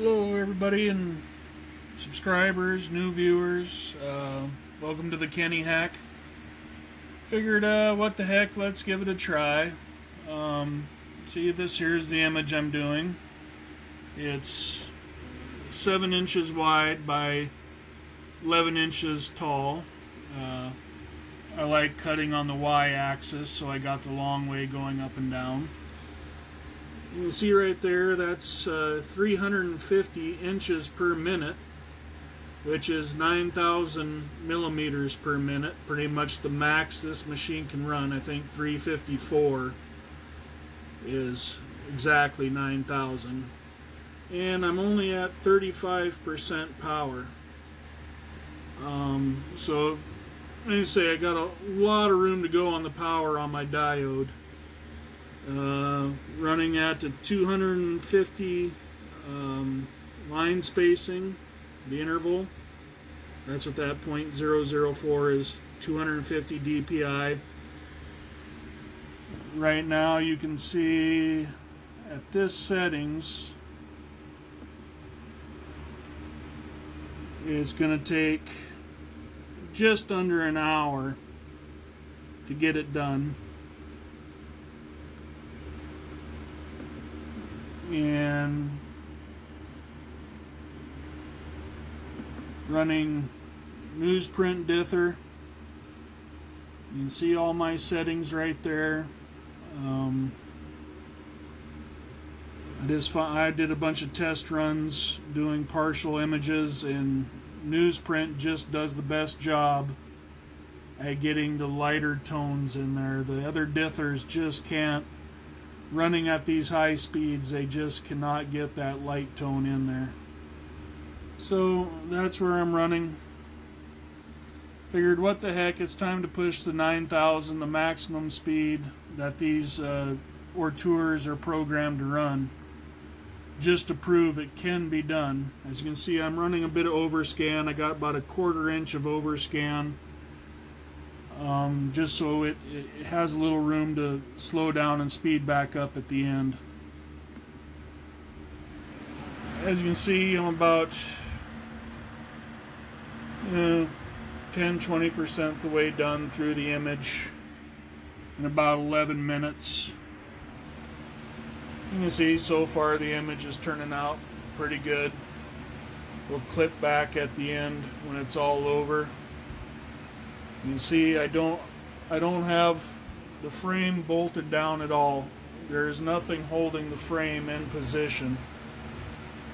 Hello everybody and subscribers, new viewers, welcome to the Kenny Hack. Figured, what the heck, let's give it a try. See, this here's the image I'm doing. It's 7 inches wide by 11 inches tall. I like cutting on the y-axis, so I got the long way going up and down. You can see right there, that's 350 inches per minute, which is 9,000 millimeters per minute, pretty much the max this machine can run. I think 354 is exactly 9,000. And I'm only at 35% power. So, let me say, I got a lot of room to go on the power on my diode. Running at the 250 line spacing, the interval. That's what that 0.004 is, 250 DPI. Right now you can see at this settings, it's going to take just under an hour to get it done. And running newsprint dither, you can see all my settings right there. I did a bunch of test runs doing partial images, and newsprint just does the best job at getting the lighter tones in there. The other dithers just can't. Running at these high speeds, they just cannot get that light tone in there. So that's where I'm running. Figured, what the heck, it's time to push the 9,000, the maximum speed that these Orturs are programmed to run, just to prove it can be done. As you can see, I'm running a bit of overscan. I got about a quarter inch of overscan. Just so it has a little room to slow down and speed back up at the end. As you can see, I'm about 10–20% the way done through the image in about 11 minutes. You can see so far the image is turning out pretty good. We'll clip back at the end when it's all over. You can see I don't have the frame bolted down at all. There is nothing holding the frame in position.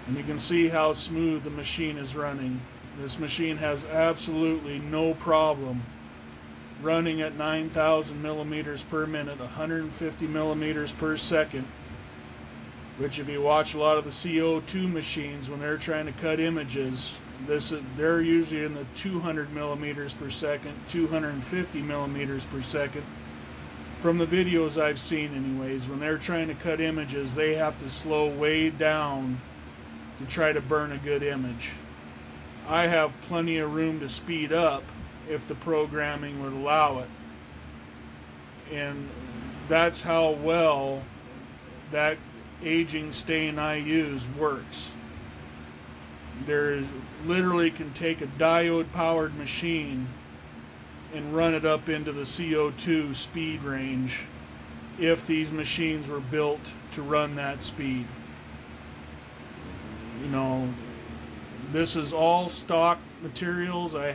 And you can see how smooth the machine is running. This machine has absolutely no problem running at 9,000 millimeters per minute, 150 millimeters per second, which if you watch a lot of the CO2 machines when they're trying to cut images, they're usually in the 200 millimeters per second, 250 millimeters per second. From the videos I've seen anyways, when they're trying to cut images, they have to slow way down to try to burn a good image. I have plenty of room to speed up if the programming would allow it. And that's how well that aging stain I use works. Literally can take a diode powered machine and run it up into the CO2 speed range if these machines were built to run that speed. You know, this is all stock materials. I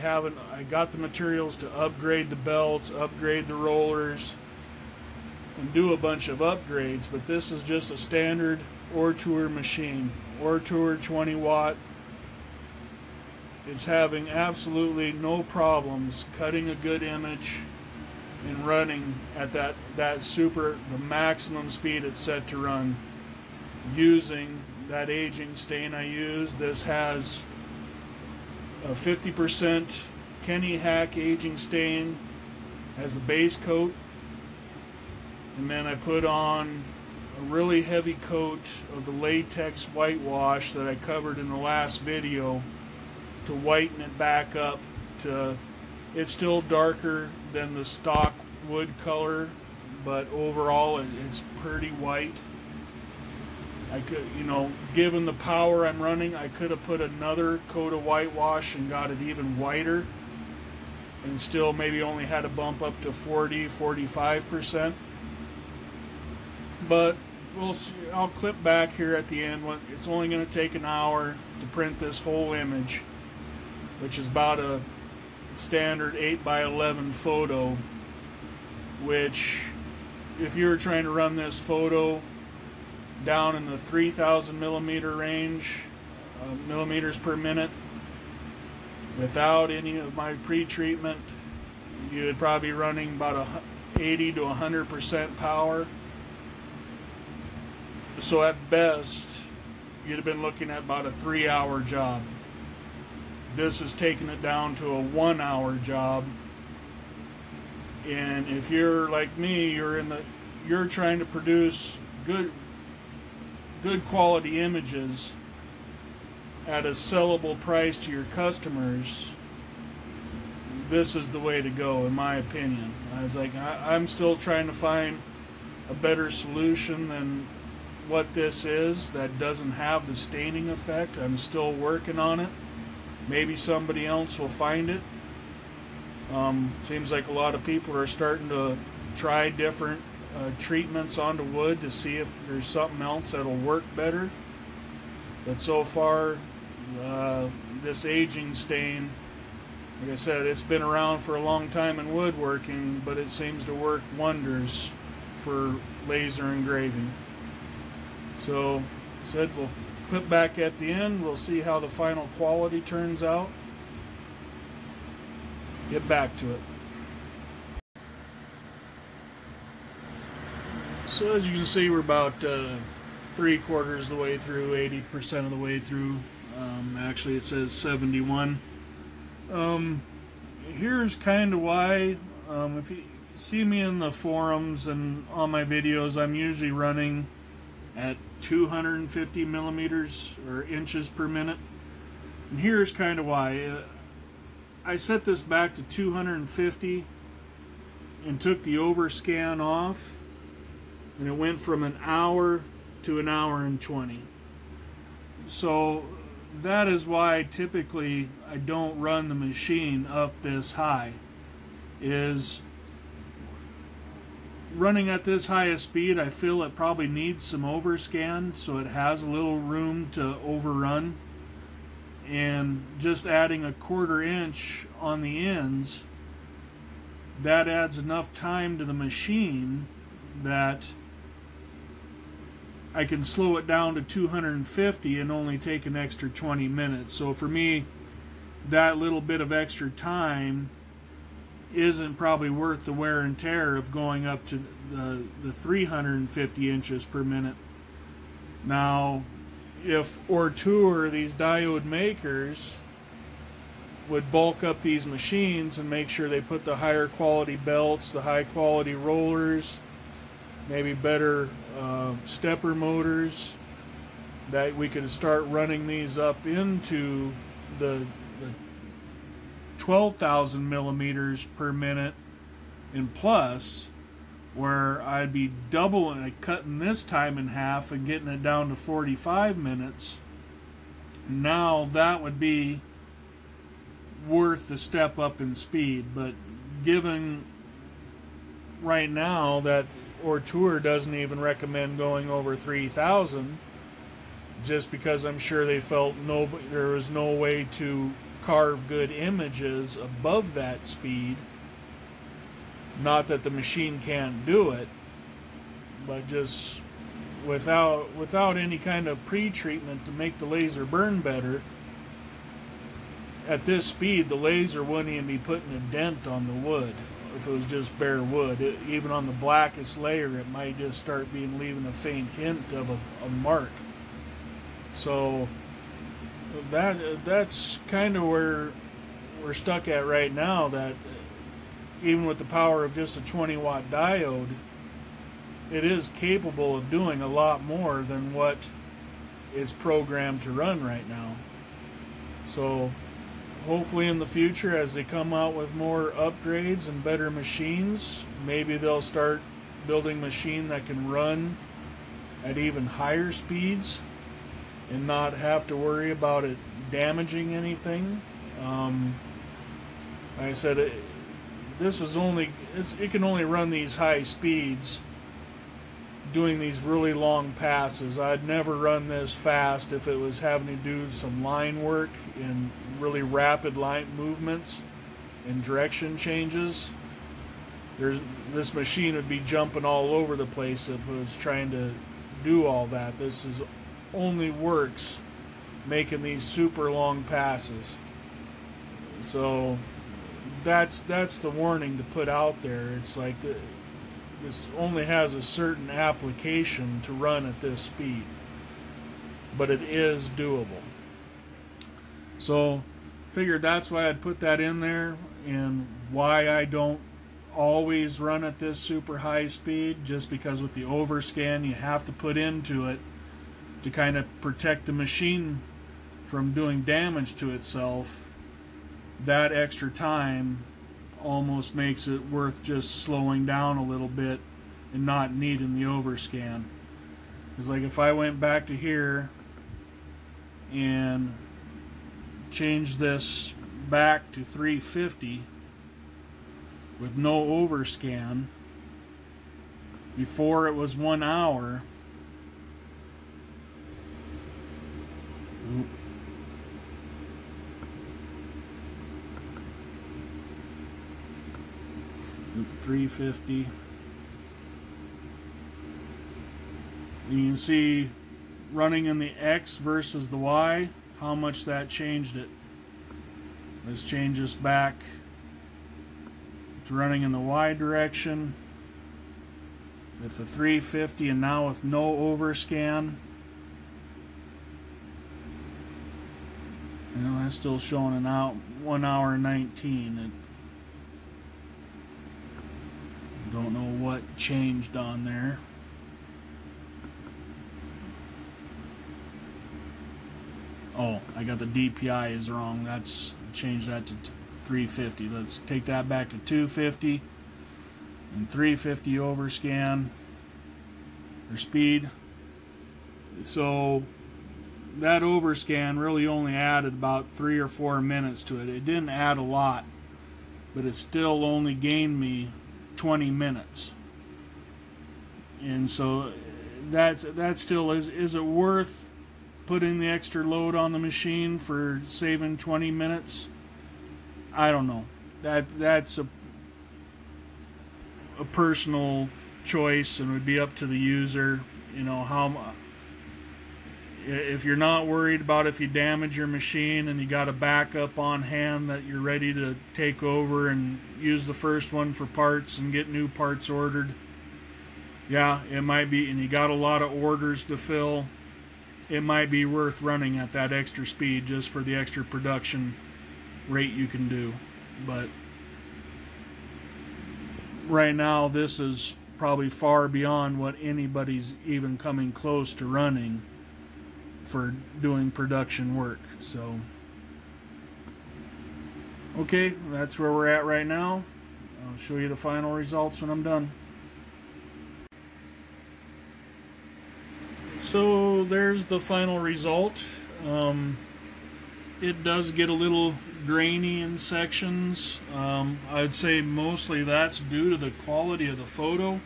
got the materials to upgrade the belts, upgrade the rollers, and do a bunch of upgrades, but this is just a standard Ortur machine. Ortur 20 watt. It's having absolutely no problems cutting a good image and running at the maximum speed it's set to run using that aging stain I use. This has a 50% Kenny Hack aging stain as a base coat, and then I put on a really heavy coat of the latex whitewash that I covered in the last video to whiten it back up to, it's still darker than the stock wood color, but overall it's pretty white. I could, you know, given the power I'm running, I could have put another coat of whitewash and got it even whiter and still maybe only had a bump up to 40-45%. But we'll see. I'll clip back here at the end. It's only going to take an hour to print this whole image, which is about a standard 8x11 photo, which if you were trying to run this photo down in the 3,000 millimeter range, millimeters per minute, without any of my pre-treatment, you would probably be running about 80 to 100% power. So at best, you'd have been looking at about a 3-hour job. This is taking it down to a 1-hour job. And if you're like me, you're trying to produce good quality images at a sellable price to your customers, this is the way to go, in my opinion. I was like, I'm still trying to find a better solution than what this is that doesn't have the staining effect. I'm still working on it. Maybe somebody else will find it. Seems like a lot of people are starting to try different treatments onto wood to see if there's something else that'll work better. But so far, this aging stain, like I said, it's been around for a long time in woodworking, but it seems to work wonders for laser engraving. So, like I said, we'll clip back at the end. We'll see how the final quality turns out. Get back to it. So as you can see, we're about 3/4 of the way through, 80% of the way through. Actually, it says 71. Here's kind of why. If you see me in the forums and on my videos, I'm usually running at 250 millimeters or inches per minute. And here's kind of why. I set this back to 250 and took the overscan off, and it went from an hour to an hour and 20. So that is why typically I don't run the machine up this high. Is running at this high a speed, I feel it probably needs some overscan, so it has a little room to overrun. And just adding a 1/4 inch on the ends, that adds enough time to the machine that I can slow it down to 250 and only take an extra 20 minutes. So for me, that little bit of extra time isn't probably worth the wear and tear of going up to the 350 inches per minute. Now, if Ortur, these diode makers, would bulk up these machines and make sure they put the higher quality belts, the high quality rollers, maybe better stepper motors, that we could start running these up into the 12,000 millimeters per minute and plus, where I'd be doubling, cutting this time in half and getting it down to 45 minutes. Now that would be worth the step up in speed. But given right now that Ortur doesn't even recommend going over 3,000, just because I'm sure they felt there was no way to carve good images above that speed. Not that the machine can't do it, but just without any kind of pre-treatment to make the laser burn better, at this speed the laser wouldn't even be putting a dent on the wood if it was just bare wood. Even on the blackest layer, it might just start leaving a faint hint of a mark. So that's kind of where we're stuck at right now, that even with the power of just a 20-watt diode, it is capable of doing a lot more than what it's programmed to run right now. So hopefully in the future, as they come out with more upgrades and better machines, maybe they'll start building a machine that can run at even higher speeds and not have to worry about it damaging anything. Like I said, it can only run these high speeds doing these really long passes. I'd never run this fast if it was having to do some line work and really rapid line movements and direction changes. This machine would be jumping all over the place if it was trying to do all that. This is only works making these super long passes. So that's the warning to put out there. It's like this only has a certain application to run at this speed, but it is doable. So figured that's why I'd put that in there and why I don't always run at this super high speed, just because with the overscan you have to put into it to kind of protect the machine from doing damage to itself. That extra time almost makes it worth just slowing down a little bit and not needing the overscan. Because like if I went back to here and changed this back to 350 with no overscan, before it was 1 hour. Oop, 350. You can see running in the X versus the Y, how much that changed it. Let's change this back to running in the Y direction with the 350, and now with no overscan. You know, that's still showing an out 1 hour 19. I don't know what changed on there. Oh, I got the DPI is wrong. That's change that to 350. Let's take that back to 250 and 350 overscan or speed. So that overscan really only added about 3 or 4 minutes to it. It didn't add a lot, but it still only gained me 20 minutes. And so that still is it worth putting the extra load on the machine for saving 20 minutes? I don't know. That's a personal choice, and would be up to the user, you know, how. If you're not worried about if you damage your machine and you got a backup on hand that you're ready to take over and use the first one for parts and get new parts ordered, yeah, it might be, and you got a lot of orders to fill, it might be worth running at that extra speed just for the extra production rate you can do. But right now this is probably far beyond what anybody's even coming close to running for doing production work. So okay, that's where we're at right now. I'll show you the final results when I'm done. So there's the final result. It does get a little grainy in sections. I'd say mostly that's due to the quality of the photo.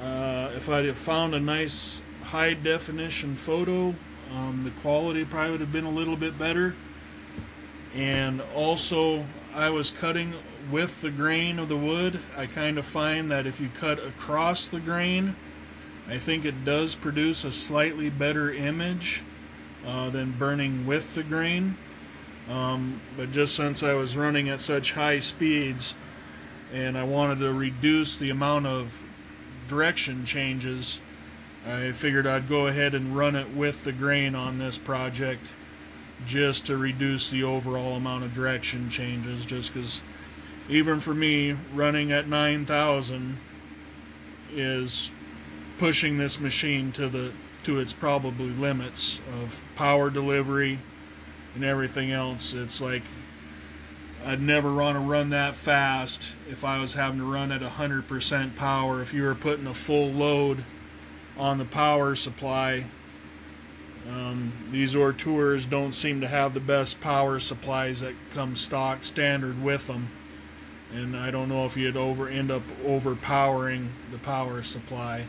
If I'd have found a nice high definition photo, the quality probably would have been a little bit better. And also I was cutting with the grain of the wood. I kind of find that if you cut across the grain, I think it does produce a slightly better image than burning with the grain. But just since I was running at such high speeds and I wanted to reduce the amount of direction changes, I figured I'd go ahead and run it with the grain on this project just to reduce the overall amount of direction changes, just because even for me, running at 9,000 is pushing this machine to its probably limits of power delivery and everything else. It's like I'd never want to run that fast if I was having to run at 100% power. If you were putting a full load on the power supply. These Orturs don't seem to have the best power supplies that come stock standard with them, and I don't know if you'd end up overpowering the power supply.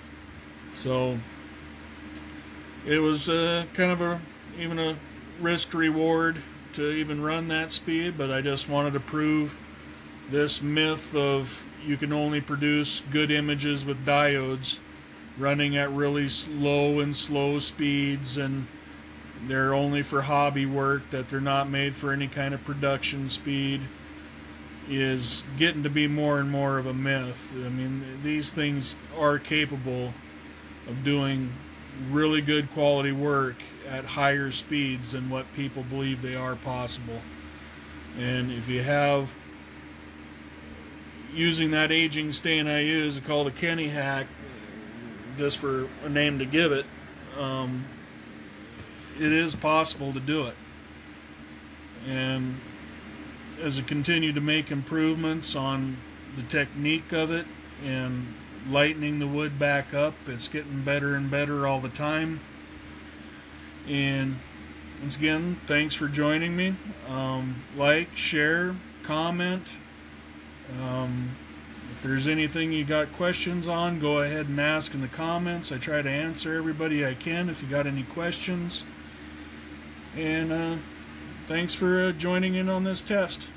So it was kind of even a risk reward to even run that speed, but I just wanted to prove this myth of you can only produce good images with diodes running at really low and slow speeds, and they're only for hobby work, that they're not made for any kind of production speed, is getting to be more and more of a myth. I mean, these things are capable of doing really good quality work at higher speeds than what people believe they are possible. And if you have, using that aging stain I use called a Kenny Hack, just for a name to give it, it is possible to do it. And as I continue to make improvements on the technique of it and lightening the wood back up, it's getting better and better all the time. And once again, thanks for joining me. Like, share, comment. If there's anything you got questions on, go ahead and ask in the comments. I try to answer everybody I can if you got any questions. And thanks for joining in on this test.